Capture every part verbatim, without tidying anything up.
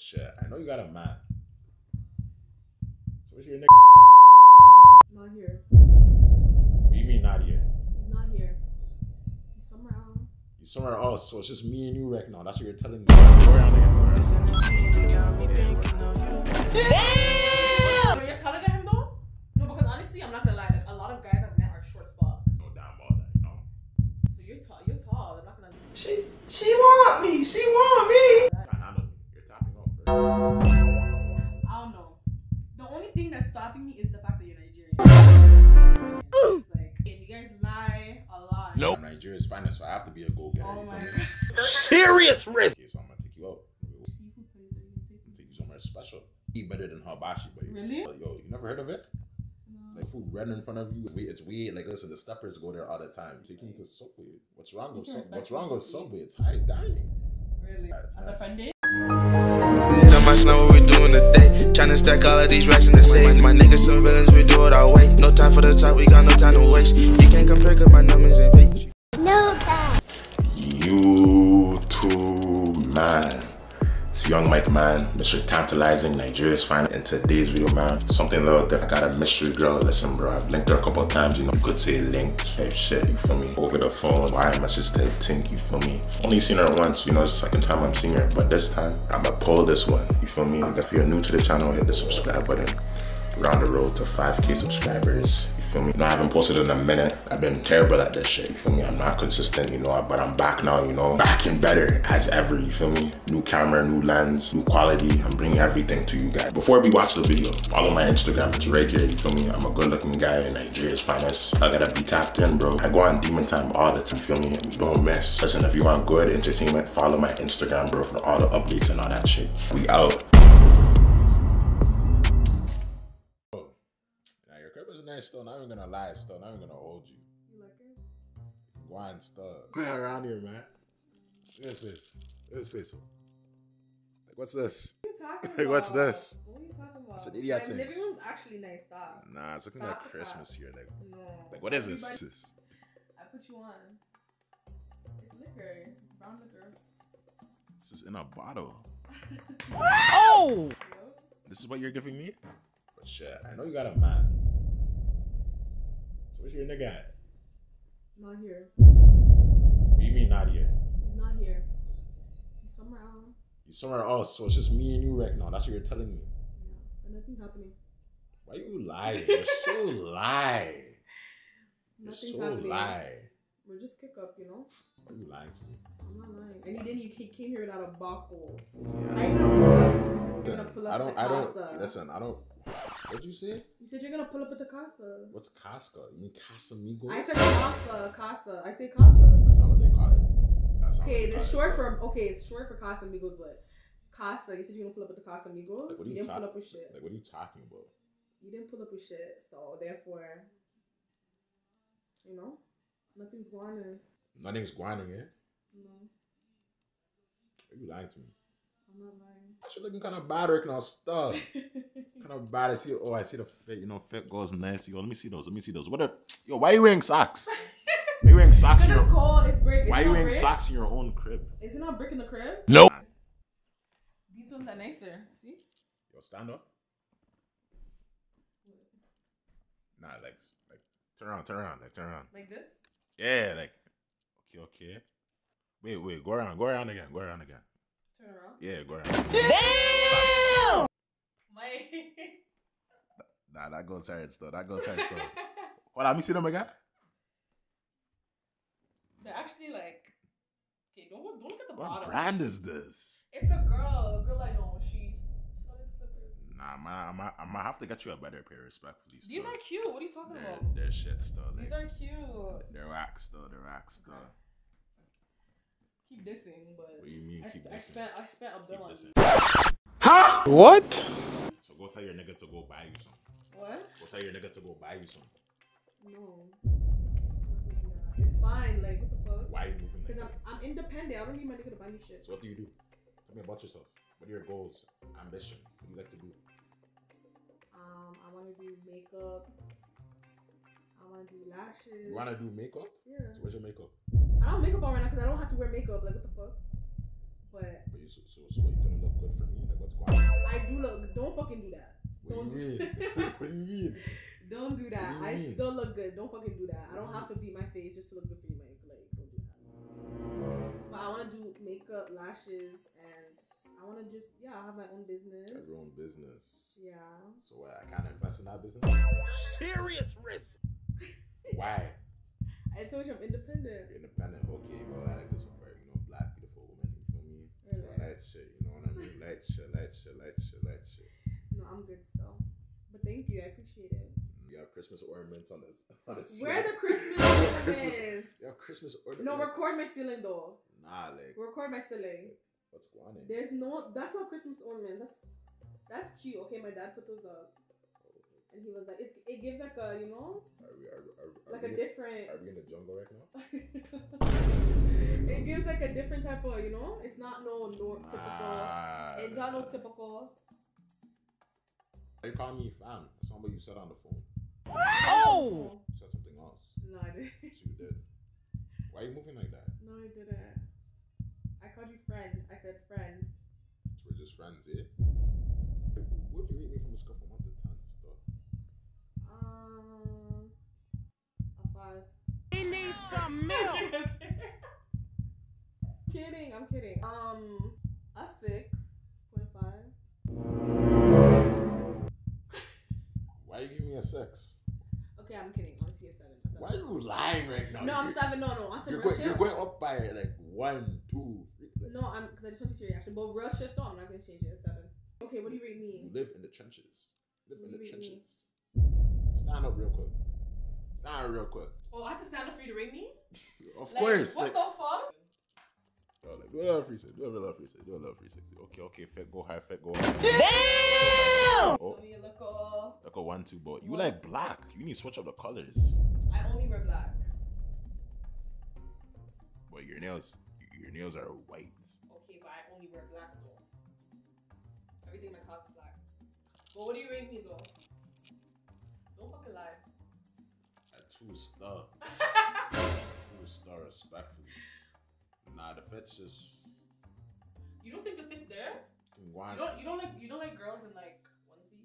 shit. I know you got a man. So where's your nigga? Not here. What do you mean not here? He's not here. He's somewhere else. He's somewhere else, so it's just me and you right now. That's what you're telling me. Damn! Wait, you're taller than him though? No, because honestly, I'm not gonna lie. Like, a lot of guys I've met are short as fuck. No damn ball that, you know? So you're tall. You're tall. They're not gonna. She, she want me. She want me. I know. You're tapping off. I don't know. The only thing that's stopping me is the fact that you're Nigerian. Ooh. Like, you guys lie a lot. Nope. I'm Nigeria's finest, so I have to be a go getter. Oh my god. Serious risk. Okay, so I'm gonna take you out. Take you somewhere special. Eat better than hibachi, but really? Yo, yo, you never heard of it? No. Like food right in front of you. It's weird. Like listen, the steppers go there all the time. Taking right. to Subway. What's wrong with Subway? What's wrong with Subway? It's high dining. Really? That's nice. A fun day. None of us know what we doing today. Trying to stack all of these racks in the same. My niggas surveillance, we do it our way. No time for the talk, we got no time to waste. You can't compare cause my numbers and fake. No cap. YouTube man. It's Young Mike, man, Mister Tantalizing, Nigeria's finest. In today's video, man, something little different. I got a mystery girl. Listen, bro, I've linked her a couple of times, you know. You could say linked type shit, you feel me? Over the phone, why message type think, you feel me? Only seen her once, you know, the second time I'm seeing her. But this time, I'ma pull this one, you feel me? If you're new to the channel, hit the subscribe button. We're on the road to five K subscribers, you feel me? You know, I haven't posted in a minute. I've been terrible at this shit, you feel me? I'm not consistent, you know, but I'm back now, you know? Back and better as ever, you feel me? New camera, new lens, new quality. I'm bringing everything to you guys. Before we watch the video, follow my Instagram. It's right here, you feel me? I'm a good looking guy in Nigeria's finest. I gotta be tapped in, bro. I go on demon time all the time, you feel me? We don't miss. Listen, if you want good entertainment, follow my Instagram, bro, for all the updates and all that shit. We out. Still, not even gonna lie, still, not even gonna hold you. You like it? Go on, still. Go around here, man. Look at this face. Look at this face. Like, what's this? What are you talking about? Like, what's this? What are you talking about? It's an idiot thing. My living room's actually nice, stop. Nah, it's looking stop like Christmas here. Like, no. Like, what is this? Everybody, this? I put you on. It's liquor. Brown liquor. This is in a bottle. Oh! This is what you're giving me? But shit, I know you got a man. Where's your nigga at? Not here. What do you mean not here? He's not here. He's somewhere else. He's somewhere else, so it's just me and you right now. That's what you're telling me. Yeah, but nothing's happening. Why you lying? You're so lie. You're nothing's so happening. Lie. We're just kick up, you know? Why are you lying to me? I'm not lying. And then you came here without a buckle. Yeah. I know. Listen, pull up I don't, I don't, casa. Listen, I don't. What'd you say? You said you're gonna pull up at the Casa. What's Casca? You mean Casamigos? I said Casa, Casa. I say Casa. That's not what they call it. That's okay, it's it. short for okay, it's short for Casamigos, but Casa. You said you're gonna pull up at the Casamigos. Like, what are you, you didn't pull up with shit. Like, what are you talking about? You didn't pull up with shit, so therefore, you know, nothing's guaning. Nothing's guaning, yeah? No. Are you lying to me? I'm not lying. She's looking kind of bad right now, stuff. Kind of bad. I see. Oh, I see the fit. You know, fit goes nice. Yo, let me see those. Let me see those. What a yo. Why are you wearing socks? Why are you wearing socks? It's cold. It's brick. Why are you wearing socks in your own crib? Is it not brick in the crib? No. Nope. These ones are nicer. See? Yo, stand up. Nah, like, like, turn around, turn around, like, turn around. Like this? Yeah, like. Okay, okay. Wait, wait. Go around, go around again, go around again. Turn around? Yeah, go around. Damn! My... Nah, that goes hard still. That goes hard still. Hold on, let me see them again. They're actually like... Okay, don't, don't look at the what bottom. What brand is this? It's a girl. A girl I know. She's selling slippers. Nah, I'm going to have to get you a better pair, respectfully. Still. These are cute. What are you talking they're, about? They're shit still. Like, these are cute. They're wax still. They're wax still. Okay. Keep dissing, but what do you mean, I, keep I, I spent I spent a bill on you. Huh? What? So go tell your nigga to go buy you something. What? Go tell your nigga to go buy you something. No. Yeah. It's fine, like what the fuck? Why are you moving? Because like I'm I'm independent. I don't need my nigga to buy me shit. So what do you do? Tell me about yourself. What are your goals? Ambition? What do you like to do? Um, I wanna do makeup. I wanna do lashes. You wanna do makeup? Yeah. So where's your makeup? I don't make up on right now because I don't have to wear makeup. Like, what the fuck? But, but you, so, so, so what, you gonna look good for me? Like, what's going on? I do look. Don't fucking do that. What don't do you mean? What do you mean? Don't do that. Do I mean? Still look good. Don't fucking do that. I don't have to beat my face just to look good for you, Mike. Like, don't do that. But I want to do makeup, lashes, and I want to just, yeah, I have my own business. Have your own business. Yeah. So what, I can't invest in that business? Serious risk. Why? I told you I'm independent. You're independent. Okay, well, I like to support, you know, black, beautiful women. You feel me? Really? So light shit, you know what I mean? Light shit, light shit, light shit, light shit. No, I'm good still. But thank you, I appreciate it. You have Christmas ornaments on this. On this Where the Christmas ornaments? You have Christmas ornaments. No, record my ceiling though. Nah, like. Record my ceiling. What's going on? There's no. That's not Christmas ornaments. That's that's cute. Okay, my dad put those up, and he was like, it. It gives like a, you know, are we, are, are, are like we a different. Are we in the jungle right now? It gives like a different type of, you know. It's not no norm typical. Nah. It's not no typical. You call me fam. Somebody you said on the phone. Oh! You said something else. No, I didn't. Yes, you did. Why are you moving like that? No, I didn't. I called you friend. I said friend. So we're just friends, eh? What do you rate me from a score from one to ten stuff? Um, a five. He needs some milk. Kidding, I'm kidding. Um, a six point five. Why you give me a six? Okay, I'm kidding. Honestly, a seven. A seven. Why are you lying right now? No, I'm seven. No, no. I'm you're, going, you're going up by like one, two, three. Like. No, I'm because I just want to see your reaction. But real shit, though, I'm not gonna change it. A seven. Okay, what do you rate me? You live in the trenches. Live in the trenches. Me? Stand up real quick. Stand up real quick. Oh, I have to stand up for you to rate me? Of like, course. What like, the fuck? Oh, like, do a little free six. Do a little free six. Do a little free six. Okay, okay. Fit, go high. Fit, go high. Damn! Oh. Like a one, two, boy. You like black. You need to switch up the colors. I only wear black. But your nails, your nails are white. Okay, but I only wear black though. Everything in my house is black. But what do you rate me though? Don't fucking lie. A two star. Two star, respectfully. Nah, the fit's just. You don't think the fit's there? You don't, you don't like you don't like girls in like onesies.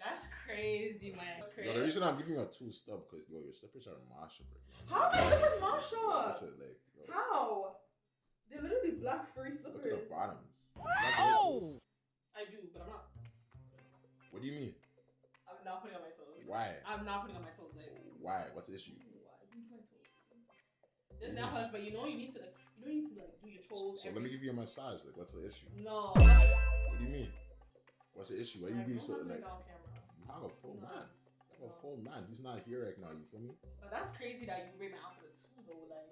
That's crazy, man. That's crazy. Yo, the reason I'm giving you a two stub because yo, your slippers are mashed up right now. How are my slippers mashed up? That's it, like, yo. How? They're literally black furry slippers. Look at the bottoms. Wow. I do, but I'm not. What do you mean? I'm not putting on my toes. Why? I'm not putting on my toes. Like. Why? What's the issue? There's not much, but you know you need to like, you know you need to like do your toes. So every... let me give you a massage. Like, what's the issue? No. What do you mean? What's the issue? Why you being so like? You have a full man. You have a full man. He's not here right now. You feel me? But that's crazy that you rate my outfit too, though. Like.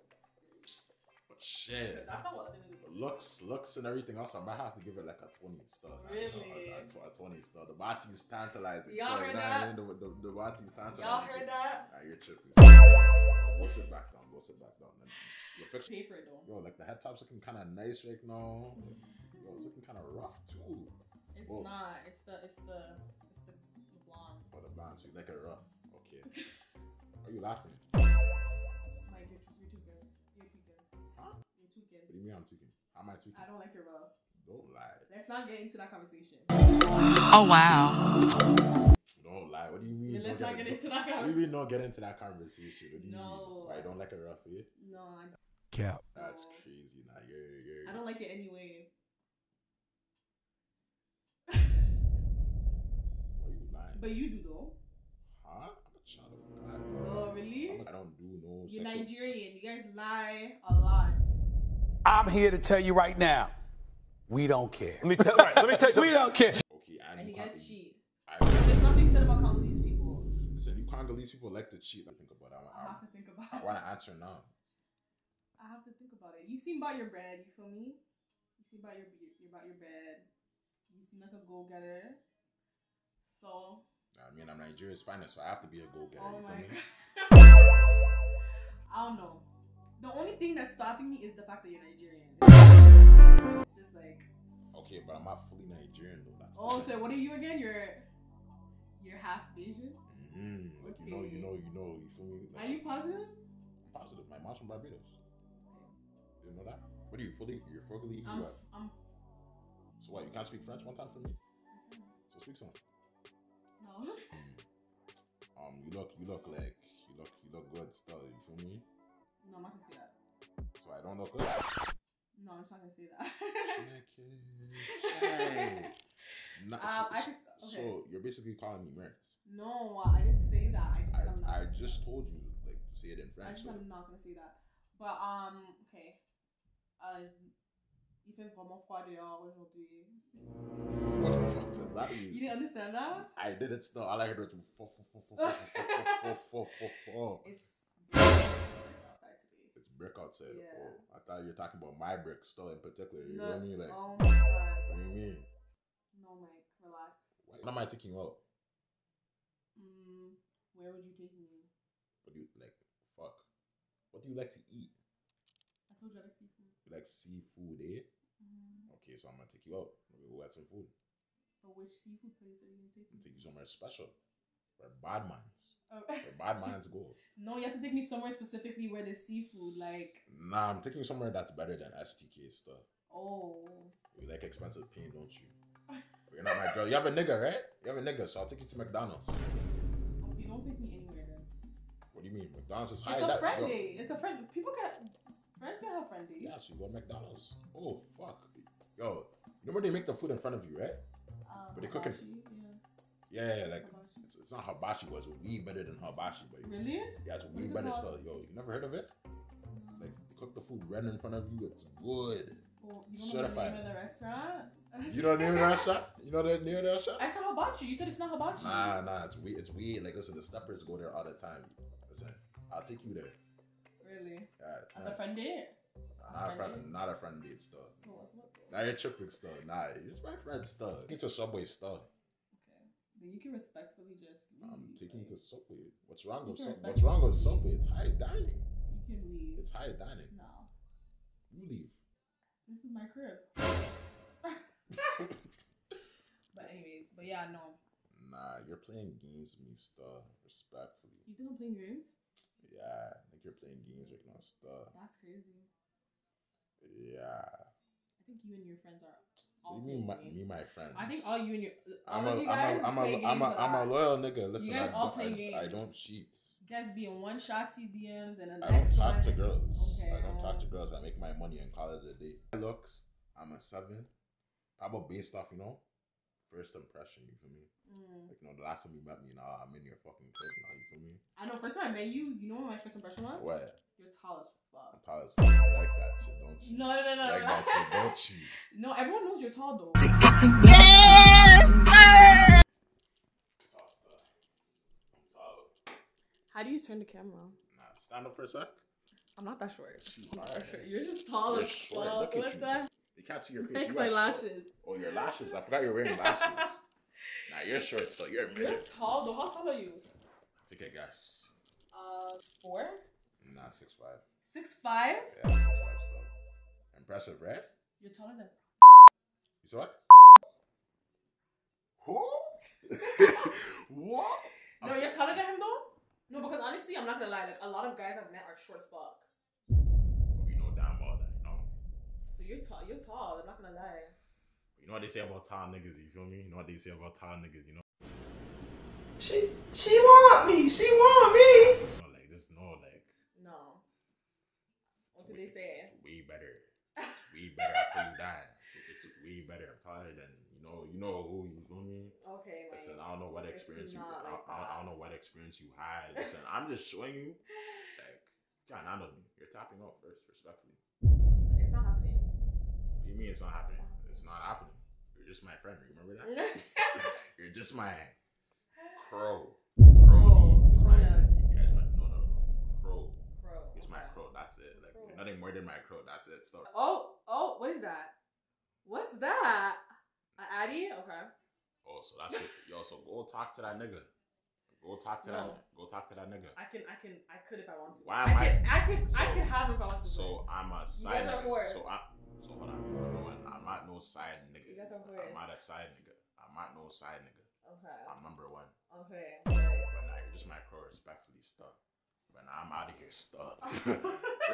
But shit. That's not what I mean. Looks, looks, and everything else. I might have to give it like a twenty star. Really? Know, a, a twenty star. The body's tantalizing. Y'all heard that? The, the, the body's tantalizing. Y'all heard that? Nah, you're tripping. Go sit back down. Go sit back down. Then you're fixed. Pay for it though. Yo, like the head top's looking kind of nice right now. Yo, it's looking kind of rough too. It's Whoa. Not. It's the. It's the. It's the, the blonde. Oh, the blonde. So you like it rough? Okay. Are you laughing? My you're too good. You're too good. Huh? You're too good. What do you mean I'm too good? How am I too good? I don't like it rough. Don't lie. Let's not get into that conversation. Oh wow. Don't lie. What do you mean? Yeah, let's not get, get into that conversation. What do you mean not get into that conversation? What do you no. Mean? I don't like it rough, eh? No. I don't. Cap. That's no. Crazy. Nah, you're, you're, you're. I don't like it anyway. Why you lying? But you do though. Huh? I'm not trying to lie. Oh, really? I don't do no. You're sexual... Nigerian. You guys lie a lot. I'm here to tell you right now. We don't care. Let me tell you. Right, let me tell you. We don't care. Okay, I and you guys cheat. There's nothing said about Congolese people. Listen, you Congolese people like to cheat. I think about it. I, I, I have to think about it. I want to answer now. I have to think about it. You seem about your bread, you feel me? You seem about your you about your bread. You seem like a go-getter. So. I mean, I'm Nigeria's finest, so I have to be a go-getter. Oh you my feel me? I don't know. The only thing that's stopping me is the fact that you're Nigerian. It's just like. Okay, but I'm not fully Nigerian though. That's oh, so what are you again? You're. You're half Asian? Mm-hmm. Like, okay. You know, you know, you know, you feel me? Like, are you positive? I'm positive. My mom's from Barbados. You know that? What are you, fully? You're fully? I'm, what? I'm... So what, you can't speak French one time for me? Mm-hmm. So speak some. No. Um, you look, you look like, you look, you look good still, you feel me? No, I'm not gonna say that. So I don't look good? No, I'm not gonna say that. Check it. Check. Not, um, so, I could, okay. So you're basically calling me Mertz. No, I didn't say that. I just, I, I'm not I just told you like to say it in French. I just so. I'm not gonna say that. But um, okay. Uh, il fait vraiment froid dehors aujourd'hui. What the fuck does that mean? You didn't understand that? I did it still. I like it. It's It's brick outside. Yeah. Oh, I thought you were talking about my brick still in particular. You know what I mean? Like, oh my God. What do you mean? No, Mike, relax. When am I taking you out? Mm, where would you take me? What do you like? Fuck. What do you like to eat? I told you I like seafood. You like seafood, eh? Mm-hmm. Okay, so I'm gonna take you out. Maybe we'll have some food. But which seafood place are you gonna take me? I'll take you somewhere special. Where bad minds. Oh. Where bad minds go. No, you have to take me somewhere specifically where there's seafood, like. Nah, I'm taking you somewhere that's better than S T K stuff. Oh. You like expensive pain, don't you? You're not my girl. You have a nigga, right? You have a nigga, so I'll take you to McDonald's. You don't take me anywhere then. What do you mean? McDonald's is high. It's a that, friend yo. day. It's a friend. People can friends can have friend days. Yeah, so you go to McDonald's. Oh fuck, yo. Remember they make the food in front of you, right? Um, but they cook it. Yeah. Yeah, yeah, like hibachi. It's, it's not hibachi, but it's way better than hibachi. But really? Yeah, it's way better stuff. Yo, you never heard of it? Mm. Like they cook the food right in front of you. It's good. Well, you don't certified. Know the name of the restaurant? You know the name of the restaurant? You know the name of the restaurant? I said hibachi. You said it's not hibachi. Nah, nah, it's weird. It's weird. Like, listen, the steppers go there all the time. Listen, I'll take you there. Really? Yeah, it's As nice. a friend date? Nah, not a friend, friend not a friend date stuff. So what's up? Nah, you're tripping stuff. Nah, you're just my friend stuff. Get to Subway stuff. Okay. Then you can respectfully just. Leave, I'm taking right? to Subway. What's wrong you with Subway? What's wrong with Subway? It's high dining. You can leave. It's high dining. No. You leave. This is my crib. But anyways, but yeah, no. Nah, you're playing games with me, stuff. Respectfully. You think I'm playing games? Yeah, like you're playing games right now, stuff. That's crazy. Yeah. I think you and your friends are all. What do you mean, my, me, my friends? I think all you and your. I'm a, you I'm a, I'm a, I'm a, I'm a loyal nigga. Listen, you guys I, all play I, games. I don't cheat. You guys be in one shot these D Ms and then I don't talk one. to girls. Okay, I don't um, talk to girls. I make my money and call it a day. My looks, I'm a seven. Probably based off, you know, first impression. You feel me? Mm. Like, you know, the last time you met me, you know, I'm in your fucking clip now. You feel me? I know. First time I met you, you know what my first impression was? What? You're tall as fuck. I'm tall as fuck. You like that shit, don't you? No, no, no, no. You like no. that shit, don't you? No, everyone knows you're tall though. Yes, sir. How do you turn the camera? Nah, stand up for a sec. I'm not that short. I'm not that short. You're just tall you're as short. fuck. Look at that. They can't see your face. Make you my lashes. So, oh, your lashes. I forgot you're wearing lashes. Nah, you're short still. You're a midget. You're tall though. How tall are you? Take a guess. Uh, four? Nah, six five. Six five? Yeah, six five still. Impressive, right? You're taller than. You saw what? What? What? No, I'm... you're taller than him though. No, because honestly, I'm not gonna lie. Like a lot of guys I've met are short as fuck. We know damn well that, you know. So you're tall. You're tall. I'm not gonna lie. You know what they say about tall niggas, you feel me? You know what they say about tall niggas, you know? She she want me, she want me. You know, like just no like No. What did they say? It's way better. It's way better, I tell you that. It's, it's way better. I'm taller than you know, you know who you feel me? Okay, like, listen, I don't know what experience you like I, I, I don't know what experience you had. Listen, I'm just showing you like John, I know you're tapping out first, respectfully. It's not happening. What do you mean it's not happening? It's not happening. You're just my friend. Remember that? You're just my crow. Crow. It's my, yeah. you guys my no, no, no. Crow. Crow. It's my crow. That's it. Like crow. Nothing more than my crow. That's it. So. Oh, oh, what is that? What's that? An Addy? Okay. Oh, so that's it. Yo, so go talk to that nigga. Go talk to no. that. Go talk to that nigga. I can. I can. I could if I want to. Why am I? I can. I can, so, I can have if I want to. So I'm a side nigga. So I. So hold on, I'm not no side nigga. You guys are I'm not a side nigga. I'm not no side nigga. Okay. I'm number one. Okay. But now you're just my crow, respectfully stuck. But now I'm out of here stuck.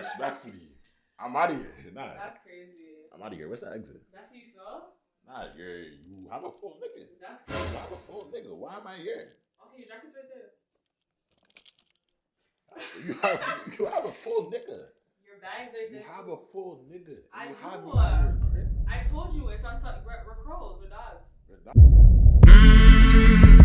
Respectfully. I'm out of here. Nah. That's crazy. I'm out of here. What's the exit? That's who you feel? Nah, you're, you have a full nigga. That's crazy. I have a full nigga. Why am I here? Okay, your jacket's right there. You have, you have a full nigga. Your bag's right there. You have a full nigga. I you have a I told you it's on some. We're, we're crows. We're dogs. We're dogs.